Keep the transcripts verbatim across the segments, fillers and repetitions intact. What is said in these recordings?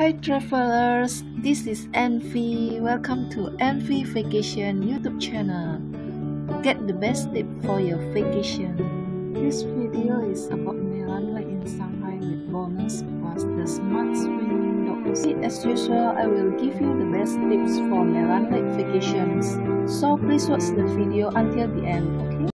Hi travelers, this is Anvy. Welcome to Anvy Vacation YouTube channel. Get the best tip for your vacation. This video is about Meilan Lake in Shanghai with bonus plus the smart swimming dogs. As usual, I will give you the best tips for Meilan Lake vacations. So please watch the video until the end, okay?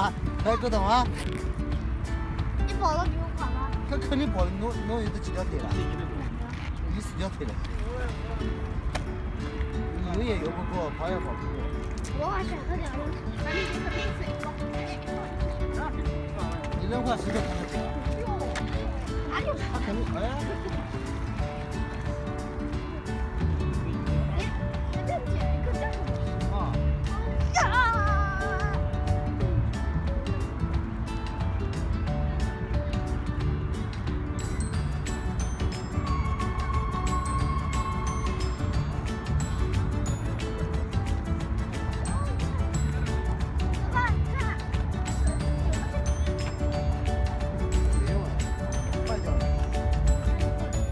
Ah, 你跑得比我快吗？他肯定跑得，侬侬有得几条腿了？有四条腿了。你也游不过，跑也跑不过。我还是喝点水。你扔块石头看看。哪有？他肯定哎呀。哎，对不起，你可真好。啊。呀！ Thank you.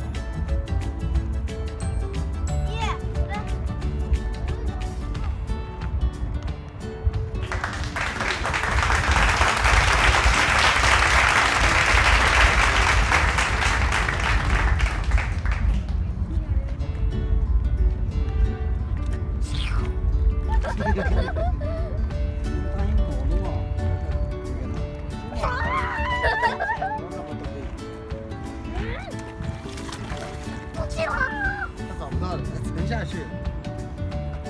能下去。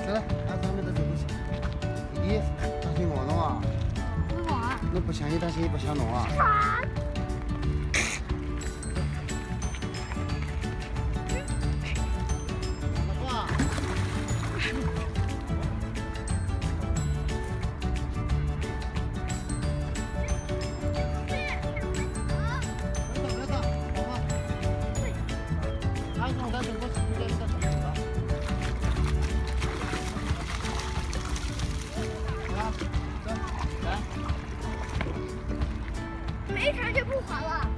走了，按咱们的走路去。咦，担心我弄啊？弄啊？那不想一担心一不想弄啊？啊！老婆。没绳就不滑了。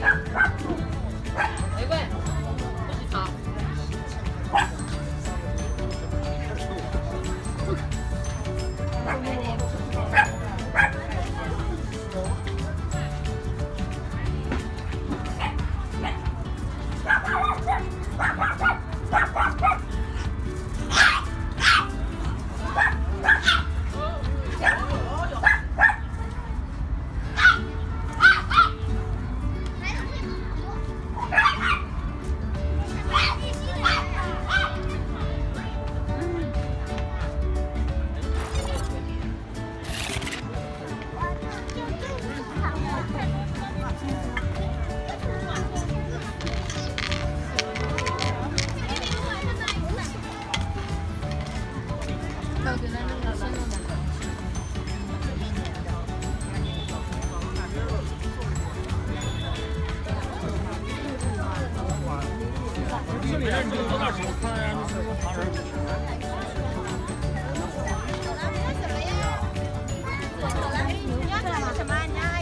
玫瑰，不许尝。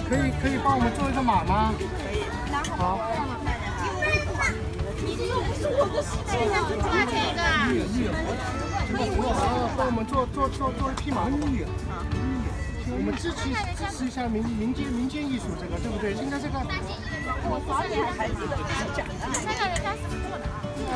可以可以帮我们做一个码吗？可以，好。你这又不是我的事情，你做这个。可以，帮我们做做做做一匹马。我们支持支持一下民民间民间艺术，这个对不对？应该这个。我早点还记得讲的，那个人家是做的啊。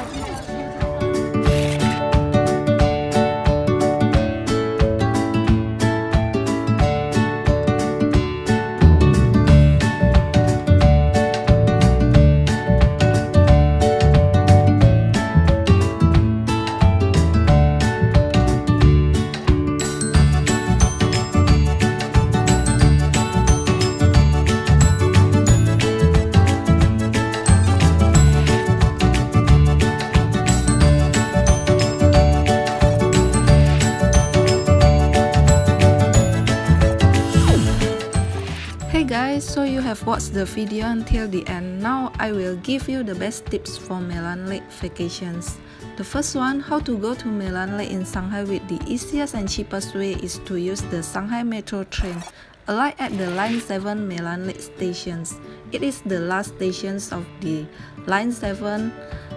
Guys, so you have watched the video until the end. Now I will give you the best tips for Meilan Lake vacations. The first one, how to go to Meilan Lake in Shanghai with the easiest and cheapest way is to use the Shanghai Metro train. Alight at the Line seven Meilan Lake stations. It is the last stations of the Line seven,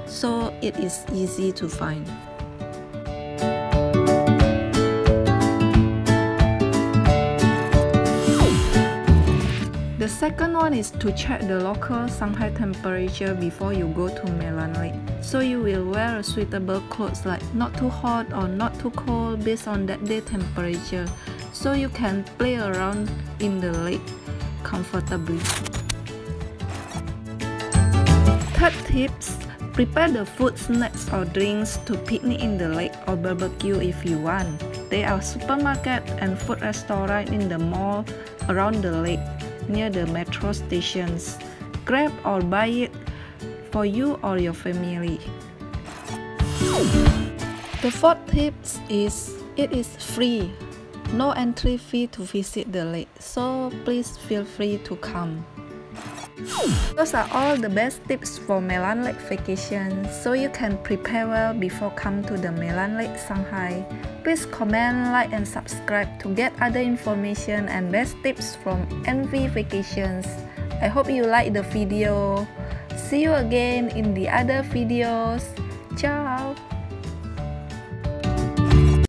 so it is easy to find. The second one is to check the local Shanghai temperature before you go to Meilan Lake. So you will wear suitable clothes like not too hot or not too cold based on that day temperature, so you can play around in the lake comfortably. Third tips, prepare the food, snacks or drinks to picnic in the lake or barbecue if you want. There are supermarket and food restaurants in the mall around the lake, near the metro stations. Grab or buy it for you or your family. The fourth tip is it is free. No entry fee to visit the lake, so please feel free to come. Those are all the best tips for Meilan Lake vacation, so you can prepare well before come to the Meilan Lake Shanghai. Please comment, like and subscribe to get other information and best tips from Anvy Vacations. I hope you like the video. See you again in the other videos. Ciao!